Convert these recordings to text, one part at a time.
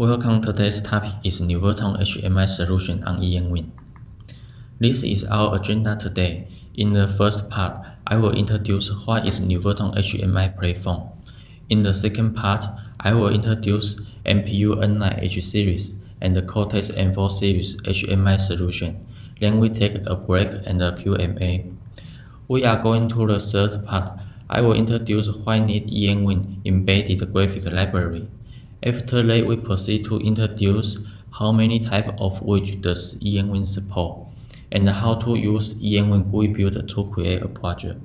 Welcome, today's topic is Nuvoton HMI solution on emWin. This is our agenda today. In the first part, I will introduce what is Nuvoton HMI platform. In the second part, I will introduce MPU-N9H series and the Cortex M4 series HMI solution. Then we take a break and a Q&A. We are going to the third part. I will introduce why need emWin embedded graphic library. After that, we proceed to introduce how many types of widgets does emWin support, and how to use emWin GUI Builder to create a project.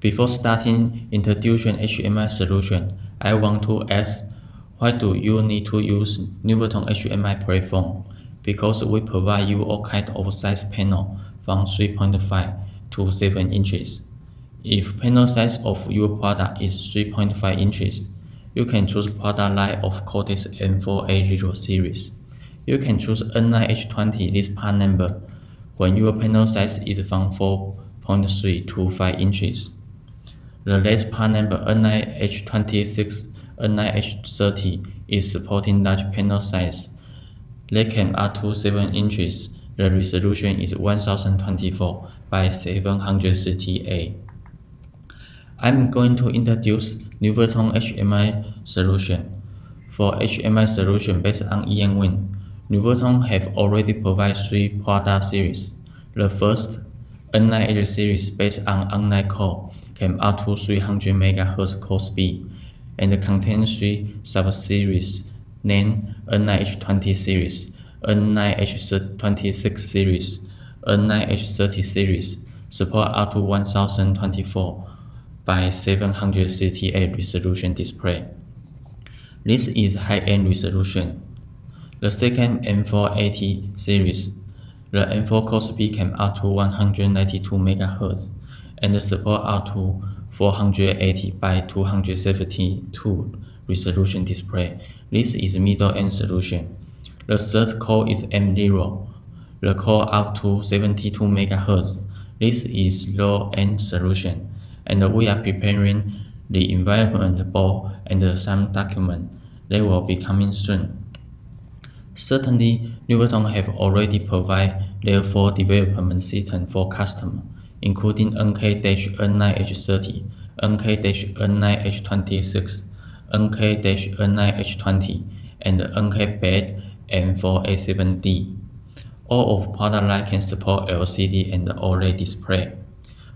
Before starting introducing HMI solution, I want to ask, why do you need to use Nuvoton HMI platform? Because we provide you all kinds of size panel from 3.5 to 7 inches. If panel size of your product is 3.5 inches, you can choose product line of Cortex M480 series. You can choose N9H20, this part number, when your panel size is from 4.3 to 5 inches. The last part number N9H26, N9H30 is supporting large panel size. They can up to 7 inches. The resolution is 1024 by 768. I'm going to introduce Nuvoton HMI solution. For HMI solution based on emWin, Nuvoton have already provided 3 product series. The first, N9H series based on online core, came up to 300 MHz core speed, and contains 3 sub-series named N9H20 series, N9H26 series, N9H30 series, support up to 1024 by 768 resolution display. This is high-end resolution. The second M480 series, the M4 core speed came up to 192 MHz and support up to 480 by 272 resolution display. This is middle-end solution. The third core is M0, the core up to 72 MHz. This is low-end solution. And we are preparing the environment board and some document. They will be coming soon. Certainly, Nuvoton have already provided their 4 development system for customer, including NK-N9H30, NK-N9H26, NK-N9H20, and NK-based M487D. All of product line can support LCD and OLED display.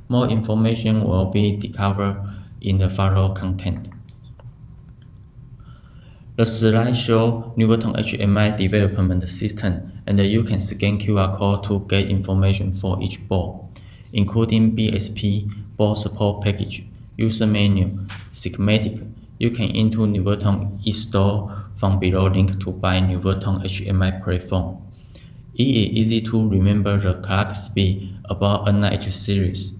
More information will be discovered in the follow content. The slide shows Nuvoton HMI development system, and you can scan QR code to get information for each board, including BSP, board support package, user menu, schematic. You can enter Nuvoton e-store from below link to buy Nuvoton HMI platform. It is easy to remember the clock speed about N9H series.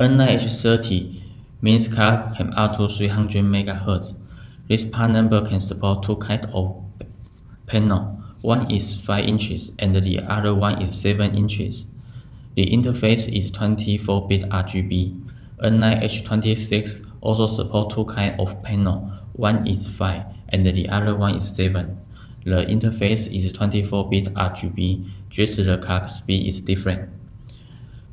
N9H30 means clock can up to 300 MHz. This part number can support 2 kinds of panel. One is 5 inches and the other one is 7 inches. The interface is 24-bit RGB. N9H26 also supports 2 kinds of panel. One is 5 and the other one is 7. The interface is 24-bit RGB, just the clock speed is different.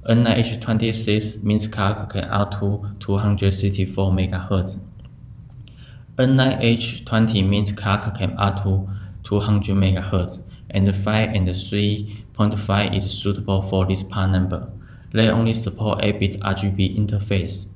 N9H26 means clock can up to 264 MHz. N9H20 means clock can up to 200 MHz, and 5 and 3.5 is suitable for this part number. They only support 8-bit RGB interface.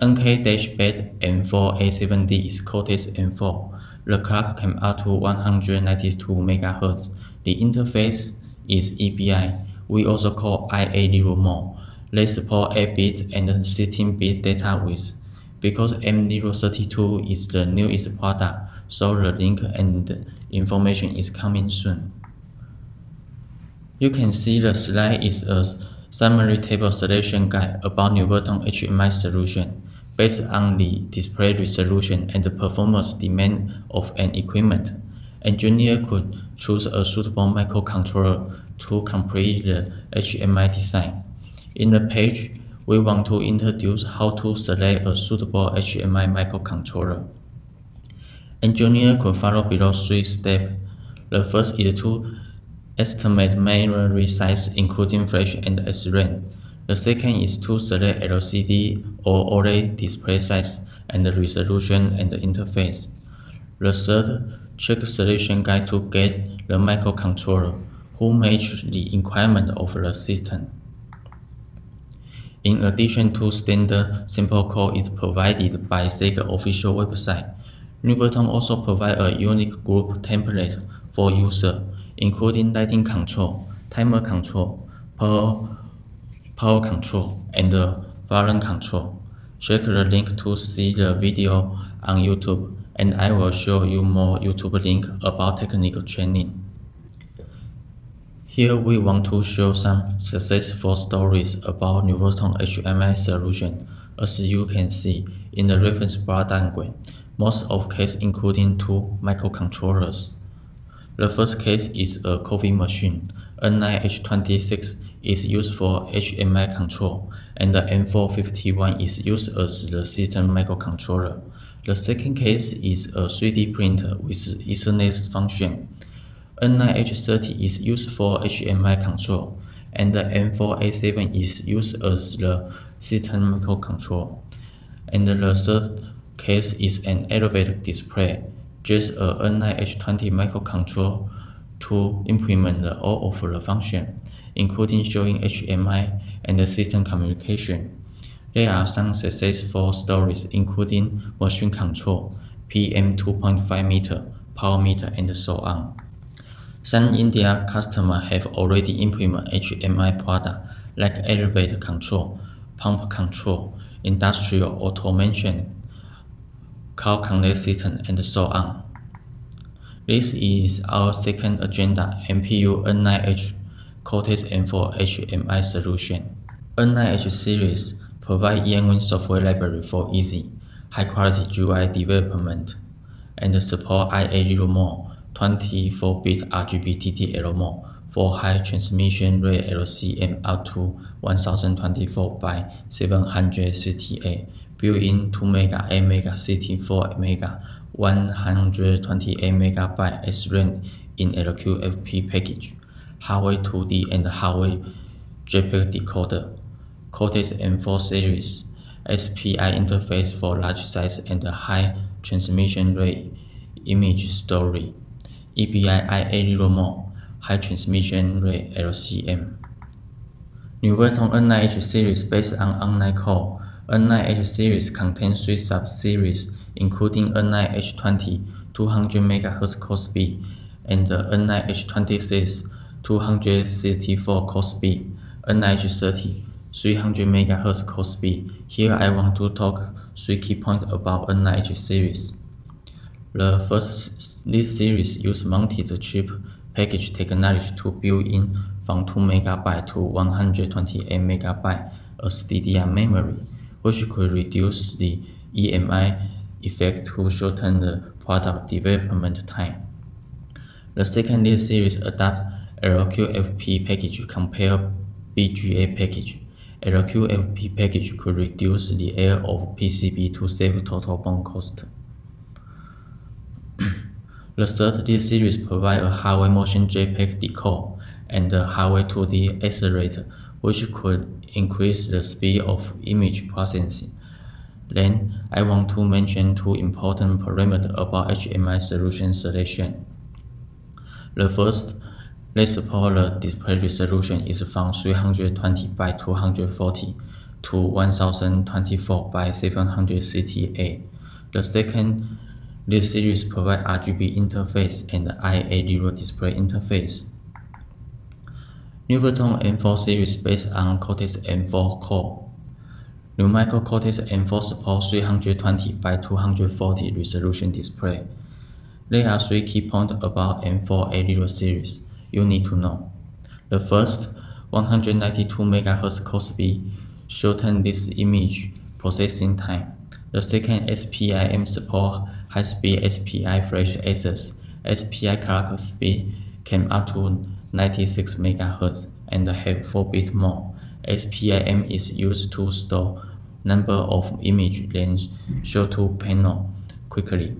NK-based M4A70 is Cortex M4. The clock can up to 192 MHz. The interface is EBI. We also call i80 mode. They support 8-bit and 16-bit data width. Because M032 is the newest product, so the link and information is coming soon. You can see the slide is a summary table selection guide about Nuvoton HMI solution based on the display resolution and the performance demand of an equipment. Engineer could choose a suitable microcontroller to complete the HMI design. In the page, we want to introduce how to select a suitable HMI microcontroller. Engineers could follow below three steps. The first is to estimate memory size, including flash and SRAM. The second is to select LCD or OLED display size and the resolution and the interface. The third, check solution guide to get the microcontroller who match the requirement of the system. In addition to standard sample code is provided by Segger official website, Nuvoton also provides a unique group template for users, including lighting control, timer control, power control, and volume control. Check the link to see the video on YouTube, and I will show you more YouTube link about technical training. Here we want to show some successful stories about Nuvoton HMI solution. As you can see in the reference bar diagram, most of cases including two microcontrollers. The first case is a coffee machine. N9H26 is used for HMI control, and the M451 is used as the system microcontroller. The second case is a 3D printer with Ethernet function. N9H30 is used for HMI control, and the M487 is used as the system microcontroller. And the third case is an elevator display, just a N9H20 microcontroller to implement all of the function, including showing HMI and the system communication. There are some successful stories including machine control, PM2.5 meter, power meter, and so on. Some India customers have already implemented HMI products like elevator control, pump control, industrial automation, car connect system, and so on. This is our second agenda, MPU-N9H Cortex M4 HMI solution. N9H series provide emWin software library for easy, high-quality GUI development, and support i80 mode, 24-bit RGB TTL mode for high transmission rate LCM up to 1024 by 768, built-in 2 MB, 8 MB, 64 MB, 128 MB SRAM in LQFP package, hardware 2D and hardware JPEG decoder, Cortex M4 series, SPI interface for large size and high transmission rate image storage, EBI i80 mode, high transmission rate LCM. Nuvoton N9H series based on online core. N9H series contains three sub-series including N9H20 200 MHz core speed and N9H26 264 core speed, N9H30 300 MHz core speed. Here I want to talk three key points about N9H series. The first, this series uses mounted chip package technology to build in from 2 MB to 128 MB as DDR memory, which could reduce the EMI effect to shorten the product development time. The second, this series adopts LQFP package compared BGA package. LQFP package could reduce the error of PCB to save total bond cost. The third, this series provides a hardware motion JPEG decode and a hardware 2D accelerator, which could increase the speed of image processing. Then, I want to mention two important parameters about HMI solution selection. The first, they support the display resolution is from 320 by 240 to 1024 by 768. The second, this series provides RGB interface and i80 display interface. Nuvoton M4 series based on Cortex M4 core. Numicro Cortex M4 supports 320 by 240 resolution display. There are three key points about M480 series you need to know. The first, 192 MHz core speed shorten this image processing time. The second, SPIM support high-speed SPI flash access. SPI clock speed came up to 96 MHz and have 4-bit mode. SPIM is used to store number of image then show to panel quickly.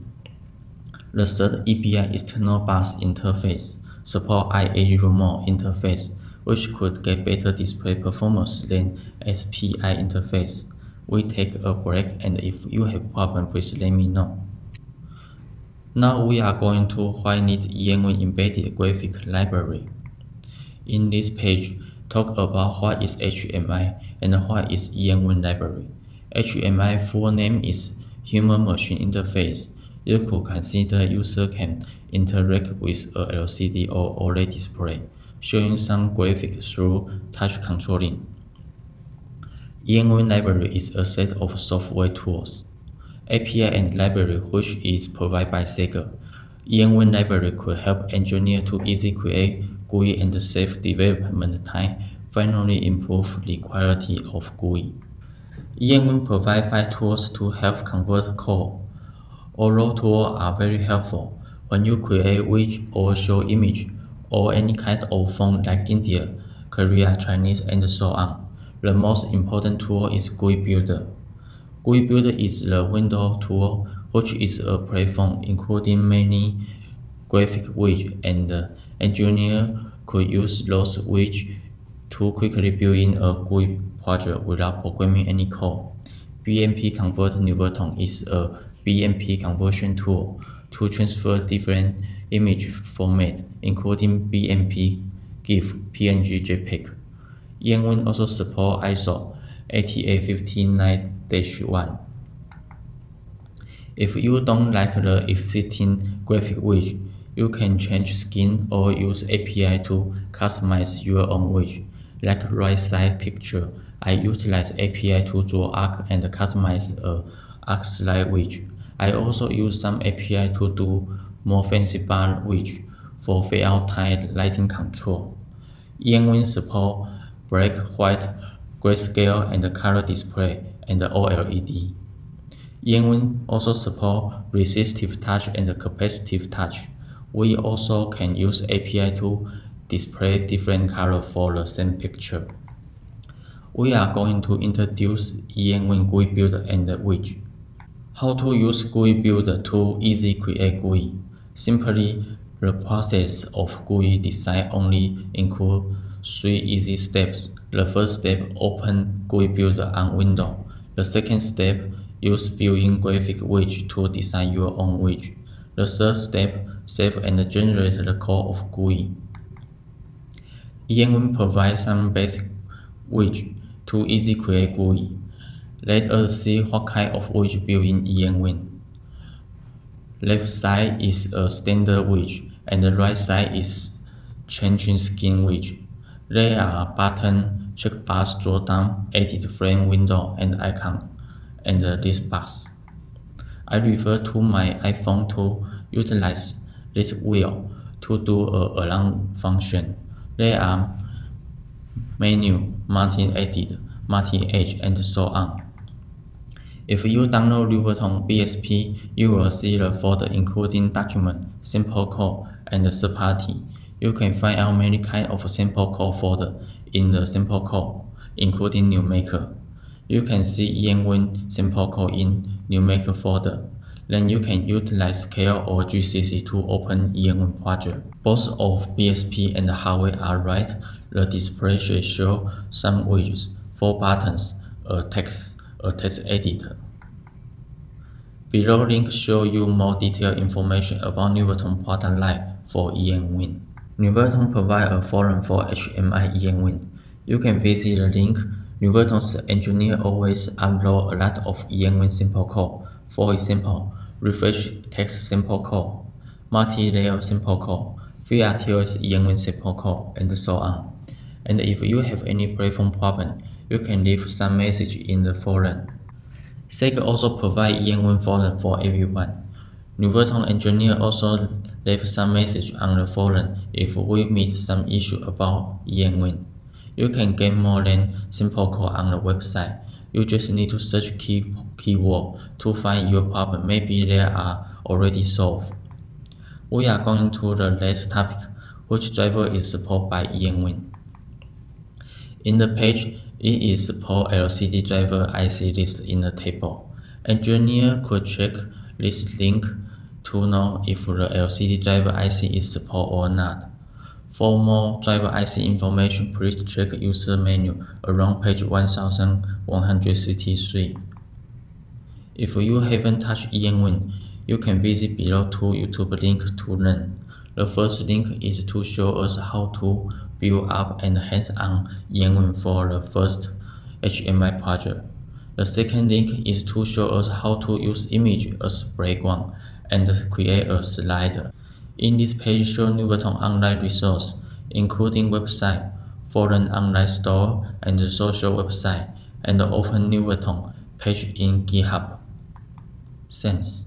The third EBI external bus interface support i80 remote interface, which could get better display performance than SPI interface. We take a break, and if you have problem, please let me know. Now we are going to why need emWin embedded graphic library. In this page, talk about what is HMI and what is emWin library. HMI full name is Human Machine Interface. You could consider user can interact with a LCD or OLED display, showing some graphics through touch controlling. emWin library is a set of software tools, API and library which is provided by Segger. emWin library could help engineers to easily create GUI and save development time, finally improve the quality of GUI. emWin provides 5 tools to help convert code. All tools are very helpful when you create widget or show image or any kind of font like India, Korea, Chinese, and so on. The most important tool is GUI Builder. GUI Builder is the window tool, which is a platform including many graphic widgets, and engineers could use those widgets to quickly build in a GUI project without programming any code. BMP Convert Nuvoton is a BMP conversion tool to transfer different image formats, including BMP, GIF, PNG, JPEG. emWin also supports ISO 8859-1. If you don't like the existing graphic widget, you can change skin or use API to customize your own widget. Like right side picture, I utilize API to draw arc and customize a arc slide widget. I also use some API to do more fancy bar widget for fade-out tight lighting control. emWin supports black, white, grayscale, and color display, and OLED. emWin also supports resistive touch and capacitive touch. We also can use API to display different colors for the same picture. We are going to introduce emWin GUI Builder and Widget. How to use GUI Builder to easily create GUI? Simply, the process of GUI design only includes 3 easy steps. The first step, open GUI Builder on Windows. The second step, use built-in graphic widget to design your own widget. The third step, save and generate the code of GUI. emWin provides some basic widget to easily create GUI. Let us see what kind of widget built in emWin. Left side is a standard widget, and the right side is changing skin widget. There are button, checkbox, drawdown, edit frame, window, and icon, and this box. I refer to my iPhone to utilize this wheel to do a around function. There are menu, multi-edit, multi-edge, and so on. If you download Nuvoton BSP, you will see the folder including document, sample code, and third party. You can find out many kinds of sample code folder in the sample code, including NewMaker. You can see emWin sample code in NewMaker folder. Then you can utilize KL or GCC to open emWin project. Both of BSP and the hardware are right. The display should show some widgets, 4 buttons, a text editor. Below link show you more detailed information about Nuvoton product line for emWin. Nuvoton provides a forum for HMI emWin. You can visit the link. Nuvoton's engineer always upload a lot of emWin sample code. For example, refresh text sample code, multi-layer sample code, VRTOS emWin sample code, and so on. And if you have any platform problem, you can leave some message in the forum. Segger also provides emWin forum for everyone. Nuvoton engineer also leave some message on the forum if we meet some issue about emWin. You can get more than simple code on the website. You just need to search keyword to find your problem. Maybe they are already solved. We are going to the last topic, which driver is supported by emWin. In the page, it is support LCD driver IC list in the table. Engineer could check this link to know if the LCD driver IC is supported or not. For more driver IC information, please check user menu around page 1163. If you haven't touched emWin, you can visit below two YouTube links to learn. The first link is to show us how to build up and hands-on emWin for the first HMI project. The second link is to show us how to use image as background and create a slider. In this page show Nuvoton online resource, including website, foreign online store, and social website, and open Nuvoton page in GitHub. Thanks.